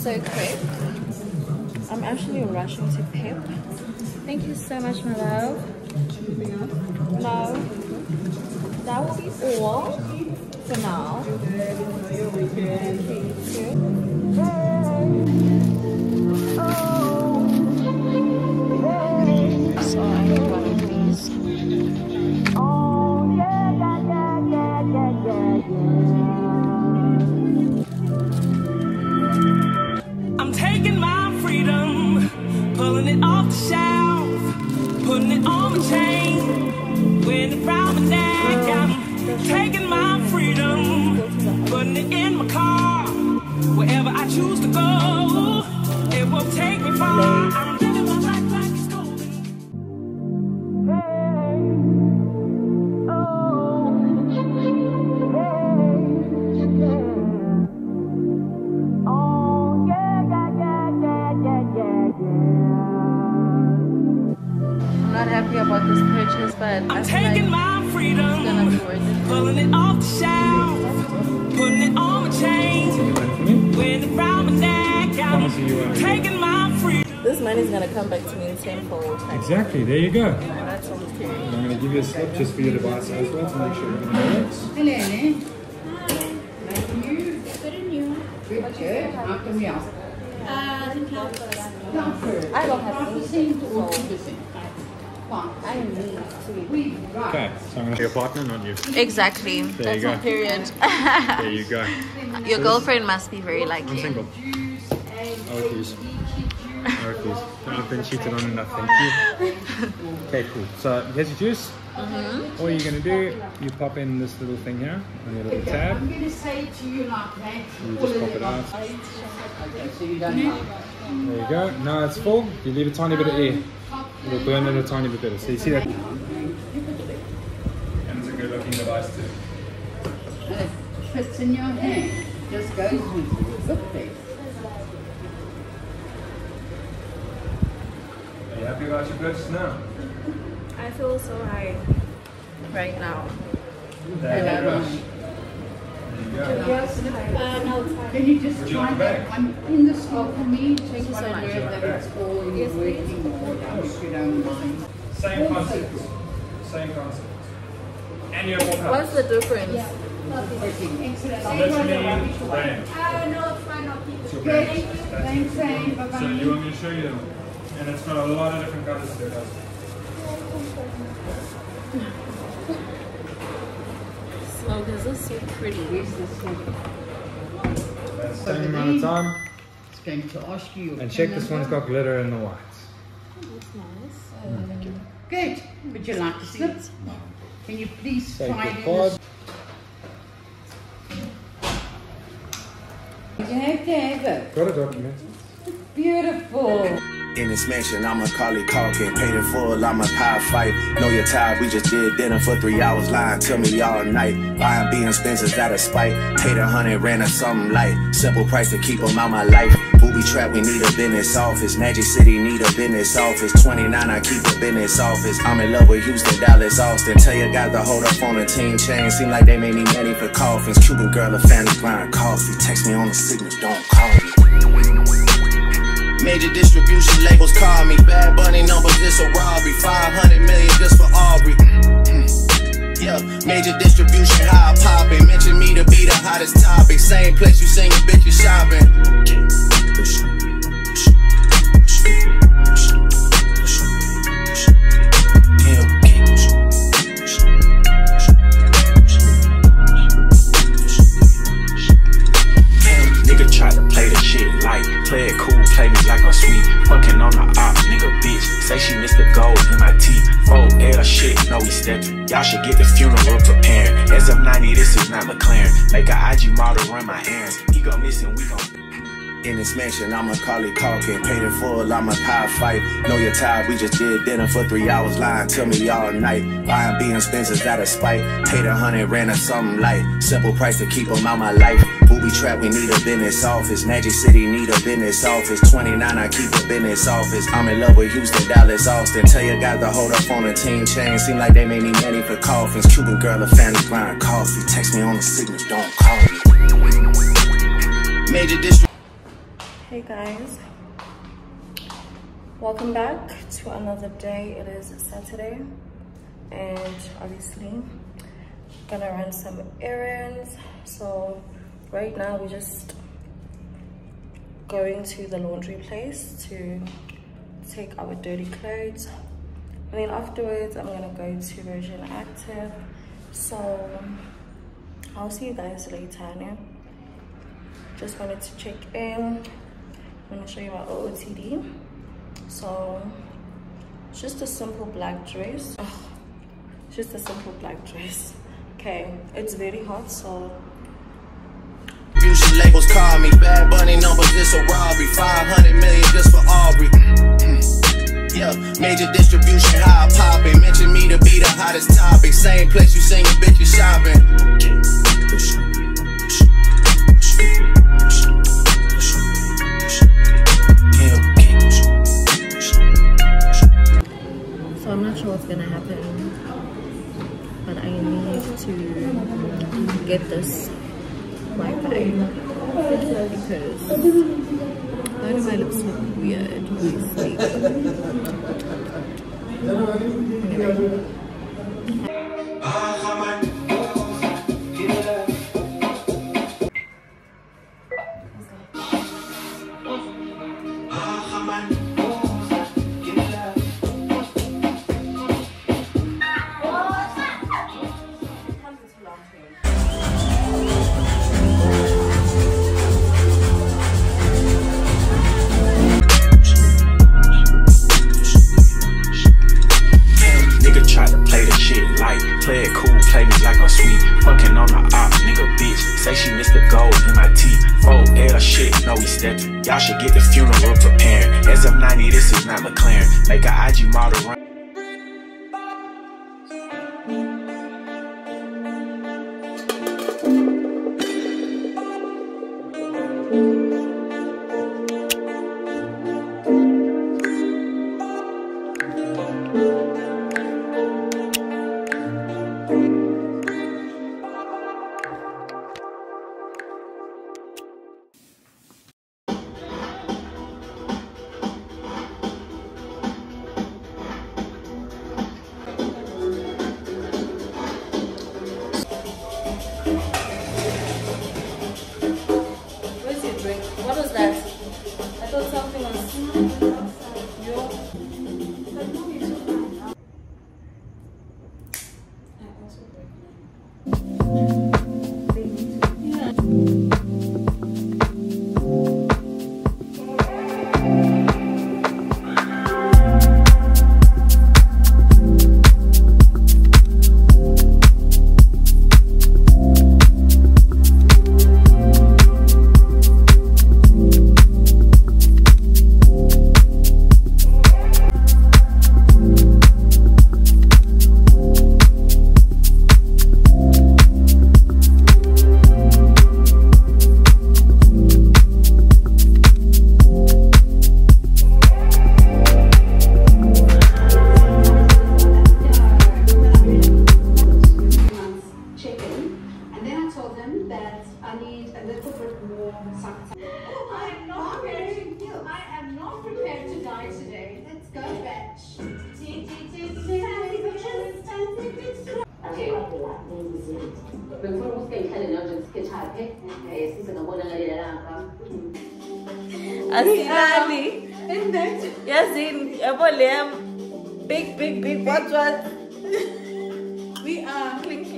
so quick. I'm actually rushing to Pep. Thank you so much, my love. Anything else? No. That will be all for now. So I need one of these. Oh yeah, yeah, yeah, yeah, yeah, yeah, yeah. I'm taking my freedom, pulling it off the shelf, putting it on the chain, wearing it round my neck. I'm taking my freedom, putting it in my car, wherever I choose to go, it won't take me far. I'm living my life. But I'm taking my freedom, pulling it off the shelf, putting it on a chain, wearing it round my neck. I'm taking my freedom. This money's gonna come back to me in tenfold. Exactly, there you go. That's what I'm carrying. I'm gonna give you a slip just for your device as well to make sure you're gonna do it. Hello. Hi. Good and you? Good, good. After me out. I don't have anything to. I need to. Okay, so I'm going to. Your partner, not you. Exactly. There you go. That's my period. There you go. Your girlfriend must be very lucky. I'm single. I refuse. I refuse. I've been cheated on enough. Thank you. Okay, cool. So here's your juice. All you're going to do, you pop in this little thing here on your little tab. I'm going to say to you like that. You just pop it out. So you don't know. There you go. Now it's full. You leave a tiny bit of air. It'll burn it a tiny bit better. So you see that? And it's a good looking device too. It fits in your hand. Just goes with the zip there. Are you happy about your purchase now? I feel so high right now. There you go. Yes. No, it's fine. Can you just try that one in the store for me? Just one I know that it's all in yes, working order, if you don't mind. Same concept. Same concept. And you have more colors. What's the difference? Yeah. Literally brand. No, it's fine. I'll keep it. Good. Thanks, same. Bye-bye. So you want me to show you them? And it's got a lot of different colors there, doesn't it? Smoke, is this so pretty? Yes, this same amount of time. It's going to ask you. And check this one's got glitter in the white. Oh, that's nice. Good. Would you like to see it? Can you please try this? You have to have it. Got a document. It's beautiful. In this mansion, I'm a collie talking, paid in full, I'm a pie fight. Know you're tired, we just did dinner for 3 hours, lying to me all night. Buying being Spencer's out of spite, paid 100 rand or something light. Simple price to keep them out my life. Booby trap, we need a business office. Magic City need a business office. 29, I keep a business office. I'm in love with Houston, Dallas, Austin. Tell your guys to hold up on a team chain. Seem like they may need money for coffins. Cuban girl, a fan of blind coffee. Text me on the signal, don't call me. Major distribution labels call me. Bad Bunny numbers, this a robbery. 500 million just for Aubrey. Yeah, major distribution, high popping. Mention me to be the hottest topic. Same place you singing, bitch, you shopping. Nigga try to play the shit like, play it cool. Play me like I'm sweet, fucking on the op, nigga bitch. Say she missed the gold in my teeth. Oh, L shit, no we steppin'. Y'all should get the funeral prepared. SF90, this is not McLaren. Make an IG model run my errands. He gon' missing, we gon'. In this mansion, I'm a collie talking, paid in full, I'm a pie fight. Know you're tired, we just did dinner for 3 hours, lying to me all night. Buying being Spencer's out of spite, paid 100 rand or something light. Simple price to keep them out my life. Booby trap, we need a business office. Magic City need a business office. 29, I keep a business office. I'm in love with Houston, Dallas, Austin. Tell your guys to hold up on a team chain. Seem like they may need money for coffins. Cuban girl, a fan of blind coffee. Text me on the signal, don't call me. Major district. Hey guys, welcome back to another day. It is Saturday and obviously gonna run some errands. So right now we're just going to the laundry place to take our dirty clothes, and then afterwards I'm gonna go to Virgin Active. So I'll see you guys later. Yeah? Just wanted to check in. I'm gonna show you my OOTD. So it's just a simple black dress. Okay, it's very hot, so beauty labels call me Bad Bunny, numbers this a robbery. 500 million just for Aubrey. Yeah, major distribution, high popping. Mention me to be the hottest topic. Same place you sing, bitch, you shopping. I'm not sure what's gonna happen, but I need to get this Wi-Fi because none of my lips look weird when sleep. Y'all should get the funeral prepared. SM90, this is not McLaren. Make an IG model run. Big what? We are cling 2.0.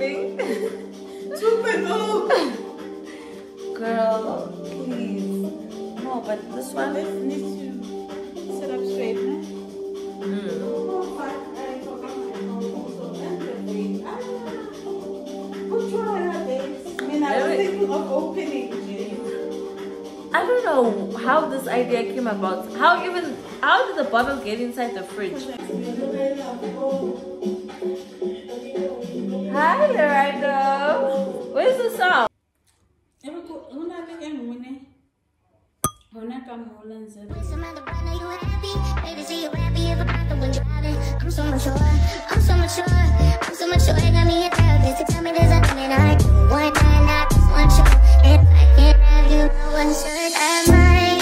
Girl, please. No, but this one needs to sit up straight, huh? I was thinking of opening. I don't know how this idea came about. How did the bottle get inside the fridge? Hi, Lorando. Where's the song? I'm so mature. I got me a therapist to tell me there's nothing that I do. One night, not just one show. If I can't have you, no one should have mine.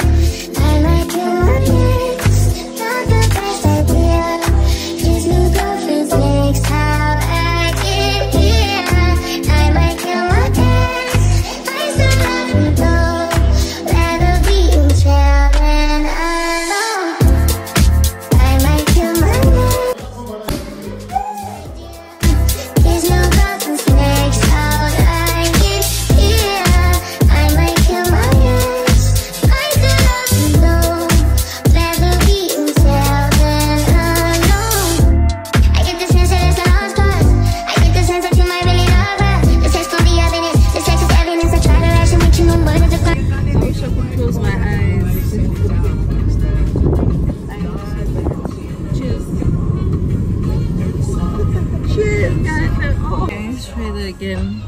again.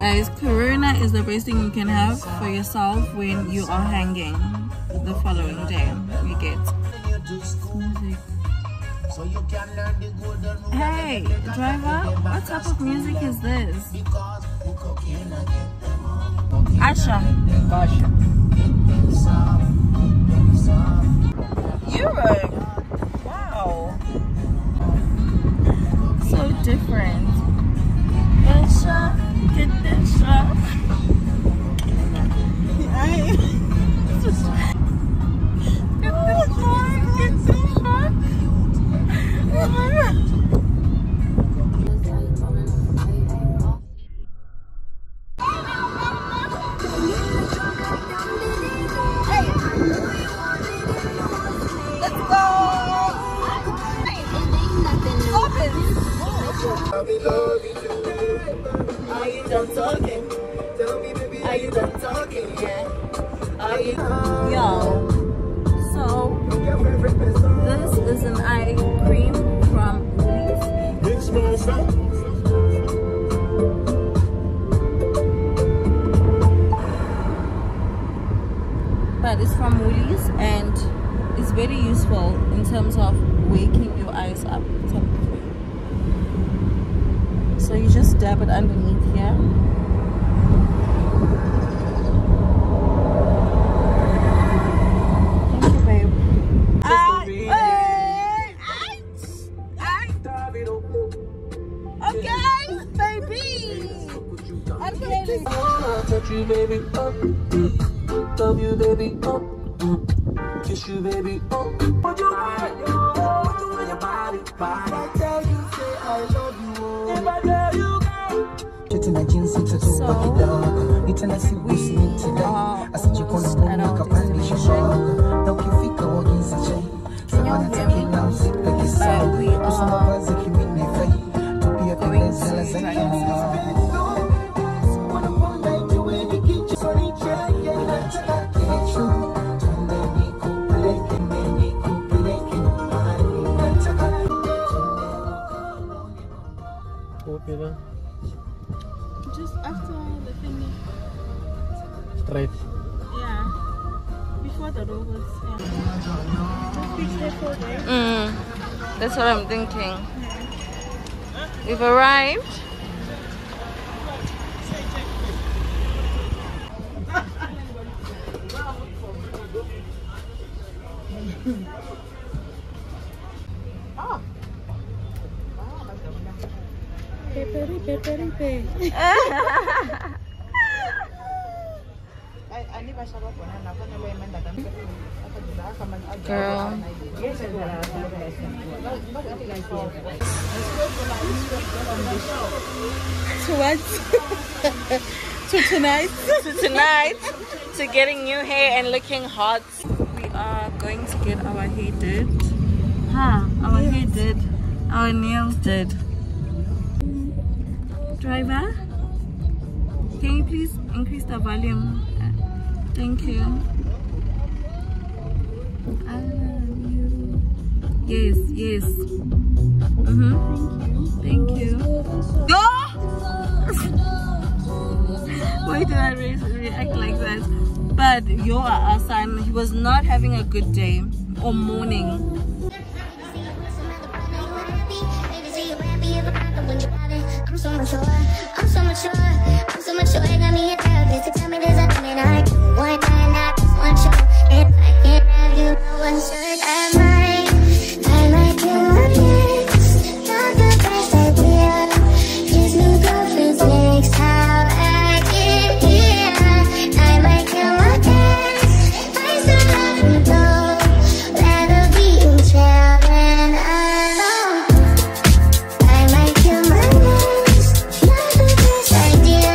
Guys, corona is the best thing you can have for yourself when you are hanging the following day. You get music. Hey, driver, what type of music is this? Asha. Europe. Wow. So different. Asha, get Asha. Yo, so this is an eye cream from Woolies. But it's from Woolies and it's very useful in terms of waking your eyes up. So you just dab it underneath here. You baby up, love you baby up, kiss you baby up. What you want your body? I tell you, say I love you. If I tell you, just after the thingy. Straight. Yeah. Before the robots. Yeah. Just be careful there. That's what I'm thinking. Yeah. We've arrived. Girl. To what? To tonight? To tonight. To getting new hair and looking hot. We are going to get our hair did. Our hair did. Our nails did. Driver, can you please increase the volume? Thank you. I love you. Yes, yes. Thank you. No! Why did I react like that? But yo, our son, he was not having a good day or morning. I'm so mature, I got me a therapist to tell me there's nothing that I do. One night, not just one show. If I can't have you, no one should. I might do my best. Not the best idea. These new girlfriends next time I get here. I might do my best. I still love you though. Rather be in jail than alone. I might do my best. Not the best idea.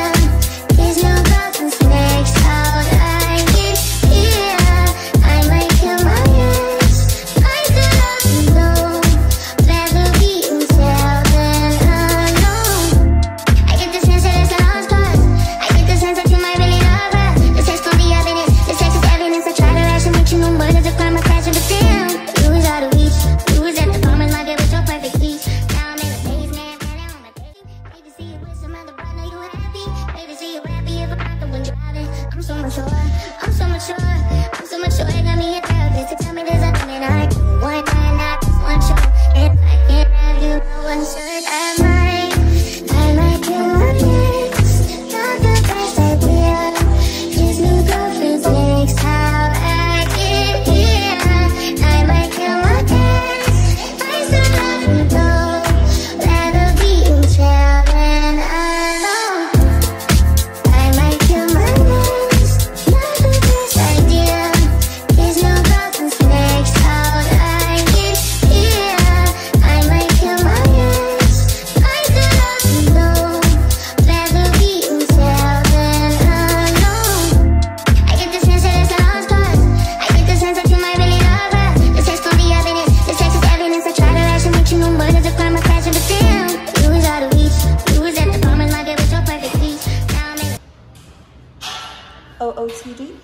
sweetie?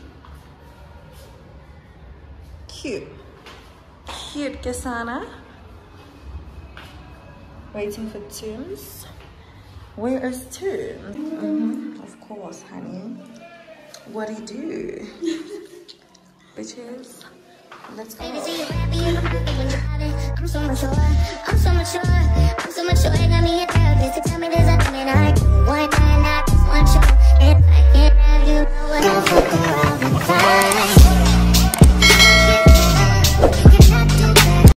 Cute. Cute, Gasana. Waiting for Tooms. Where is Tooms? Mm-hmm. Of course, honey. What do you do? Bitches. Let's go. I'm so mature.